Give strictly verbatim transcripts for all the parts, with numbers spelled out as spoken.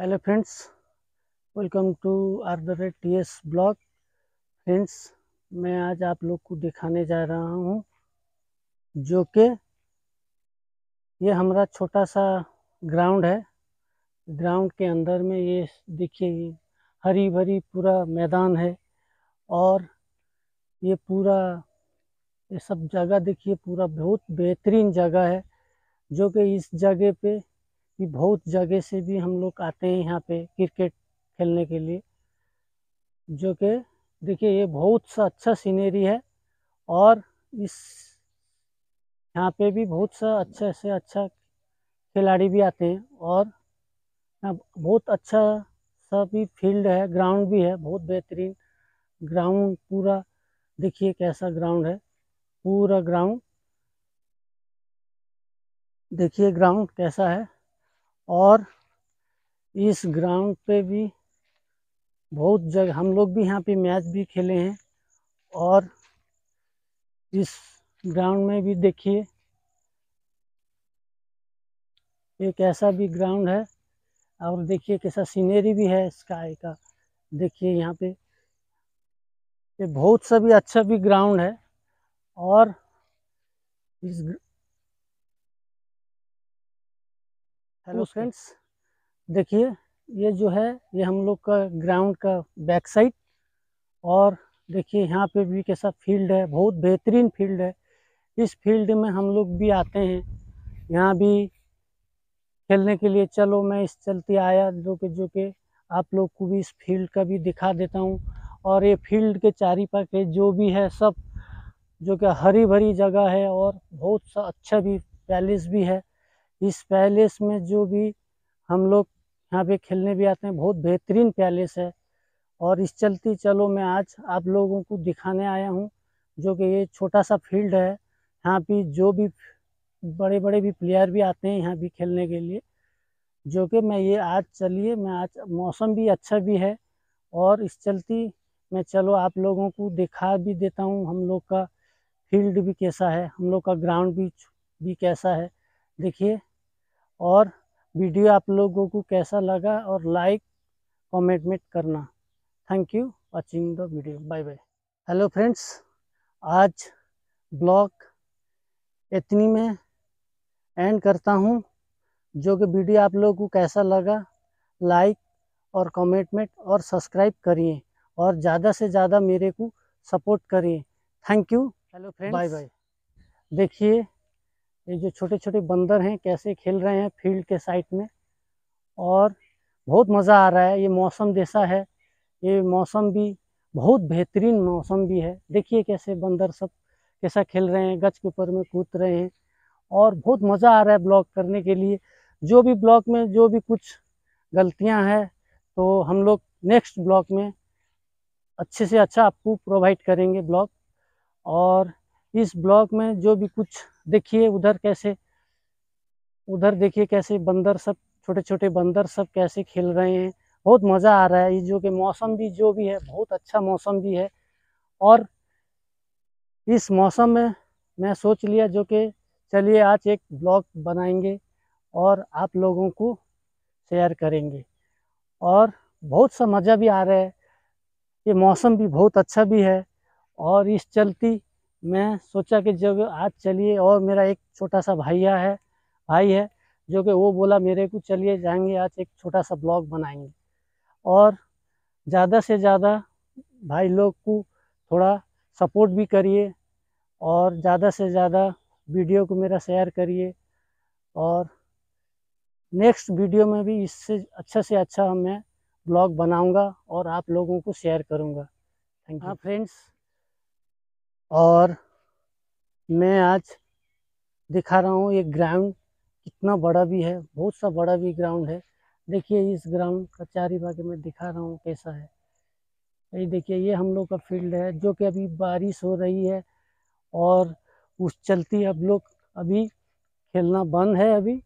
Hello friends, welcome to R the rate T S blog. Friends, मैं आज आप लोग को दिखाने जा रहा हूँ जो कि ये हमारा छोटा सा ग्राउंड है। ग्राउंड के अंदर में ये देखिए हरी भरी पूरा मैदान है और ये पूरा ये सब जगह देखिए पूरा बहुत बेहतरीन जगह है, जो कि इस जगह पे कि बहुत जगह से भी हम लोग आते हैं यहाँ पे क्रिकेट खेलने के लिए। जो कि देखिए ये बहुत सा अच्छा सीनरी है और इस यहाँ पे भी बहुत सा अच्छा से अच्छा खिलाड़ी भी आते हैं और बहुत अच्छा सा भी फील्ड है, ग्राउंड भी है, बहुत बेहतरीन ग्राउंड। पूरा देखिए कैसा ग्राउंड है, पूरा ग्राउंड देखिए ग्राउंड कैसा है। और इस ग्राउंड पे भी बहुत जगह हम लोग भी यहाँ पे मैच भी खेले हैं और इस ग्राउंड में भी देखिए ये कैसा भी ग्राउंड है और देखिए कैसा सीनरी भी है स्काई का। देखिए यहाँ पे ये बहुत सा भी अच्छा भी ग्राउंड है और इस हेलो फ्रेंड्स, देखिए ये जो है ये हम लोग का ग्राउंड का बैक साइड और देखिए यहाँ पे भी कैसा फील्ड है, बहुत बेहतरीन फील्ड है। इस फील्ड में हम लोग भी आते हैं यहाँ भी खेलने के लिए। चलो मैं इस चलते आया जो कि जो कि आप लोग को भी इस फील्ड का भी दिखा देता हूँ। और ये फील्ड के चारी पाके जो भी है सब जो कि हरी भरी जगह है और बहुत सा अच्छा भी पैलेस भी है। इस पैलेस में जो भी हम लोग यहाँ पे खेलने भी आते हैं, बहुत बेहतरीन पैलेस है। और इस चलती चलो मैं आज आप लोगों को दिखाने आया हूँ जो कि ये छोटा सा फील्ड है। यहाँ पे जो भी बड़े बड़े भी प्लेयर भी आते हैं यहाँ भी खेलने के लिए। जो कि मैं ये आज चलिए मैं आज मौसम भी अच्छा भी है और इस चलती मैं चलो आप लोगों को दिखा भी देता हूँ हम लोग का फील्ड भी कैसा है, हम लोग का ग्राउंड भी भी कैसा है देखिए। और वीडियो आप लोगों को कैसा लगा और लाइक कमेंट में करना। Thank you watching the video, bye bye. Hello friends, आज ब्लॉग इतनी में एंड करता हूँ। जो कि वीडियो आप लोगों को कैसा लगा लाइक और कमेंट में और सब्सक्राइब करिए और ज़्यादा से ज़्यादा मेरे को सपोर्ट करिए। Thank you, hello friends, bye bye. देखिए ये जो छोटे छोटे बंदर हैं कैसे खेल रहे हैं फील्ड के साइड में और बहुत मज़ा आ रहा है। ये मौसम जैसा है, ये मौसम भी बहुत बेहतरीन मौसम भी है। देखिए कैसे बंदर सब कैसा खेल रहे हैं, गज के ऊपर में कूद रहे हैं और बहुत मज़ा आ रहा है ब्लॉग करने के लिए। जो भी ब्लॉग में जो भी कुछ गलतियां हैं तो हम लोग नेक्स्ट ब्लॉग में अच्छे से अच्छा आपको प्रोवाइड करेंगे ब्लॉग। और इस ब्लॉग में जो भी कुछ देखिए उधर कैसे उधर देखिए कैसे बंदर सब छोटे छोटे बंदर सब कैसे खेल रहे हैं, बहुत मज़ा आ रहा है। ये जो कि मौसम भी जो भी है बहुत अच्छा मौसम भी है और इस मौसम में मैं सोच लिया जो कि चलिए आज एक ब्लॉग बनाएंगे और आप लोगों को शेयर करेंगे और बहुत सा मज़ा भी आ रहा है। ये मौसम भी बहुत अच्छा भी है और इस चलती मैं सोचा कि जब आज चलिए। और मेरा एक छोटा सा भैया है भाई है जो कि वो बोला मेरे को चलिए जाएंगे आज एक छोटा सा ब्लॉग बनाएंगे। और ज़्यादा से ज़्यादा भाई लोग को थोड़ा सपोर्ट भी करिए और ज़्यादा से ज़्यादा वीडियो को मेरा शेयर करिए और नेक्स्ट वीडियो में भी इससे अच्छा से अच्छा मैं ब्लॉग बनाऊँगा और आप लोगों को शेयर करूँगा। Thank you friends. और मैं आज दिखा रहा हूँ ये ग्राउंड कितना बड़ा भी है, बहुत सा बड़ा भी ग्राउंड है। देखिए इस ग्राउंड का चारी भागे मैं दिखा रहा हूँ कैसा है। ये देखिए ये हम लोग का फील्ड है जो कि अभी बारिश हो रही है और उस चलती अब लोग अभी खेलना बंद है अभी।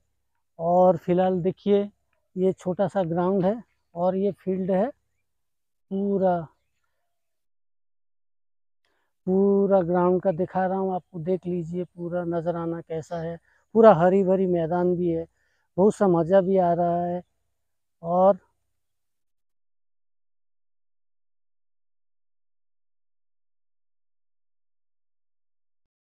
और फिलहाल देखिए ये छोटा सा ग्राउंड है और ये फील्ड है पूरा पूरा ग्राउंड का दिखा रहा हूँ आपको। देख लीजिए पूरा नज़राना कैसा है, पूरा हरी भरी मैदान भी है, बहुत सा मज़ा भी आ रहा है। और